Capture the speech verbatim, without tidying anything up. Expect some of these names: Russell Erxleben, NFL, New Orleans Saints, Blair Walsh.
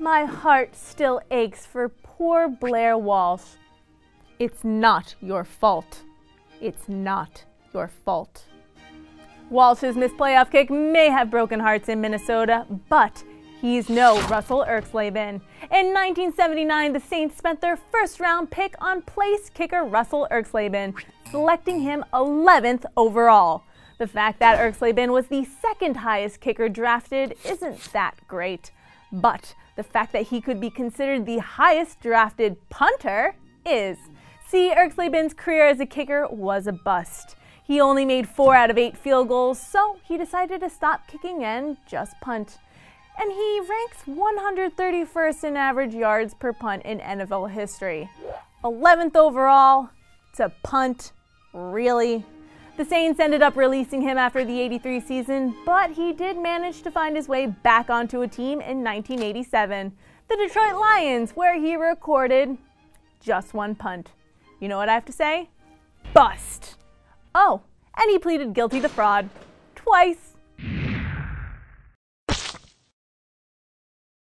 My heart still aches for poor Blair Walsh. It's not your fault. It's not your fault. Walsh's missed playoff kick may have broken hearts in Minnesota, but he's no Russell Erxleben. In nineteen seventy-nine, the Saints spent their first round pick on place kicker Russell Erxleben, selecting him eleventh overall. The fact that Erxleben was the second highest kicker drafted isn't that great, but the fact that he could be considered the highest drafted punter is. See, Erxleben's career as a kicker was a bust. He only made four out of eight field goals, so he decided to stop kicking and just punt. And he ranks one hundred thirty-first in average yards per punt in N F L history. eleventh overall to punt, really? The Saints ended up releasing him after the eighty-three season, but he did manage to find his way back onto a team in nineteen eighty-seven, the Detroit Lions, where he recorded just one punt. You know what I have to say? Bust! Oh, and he pleaded guilty to fraud. Twice.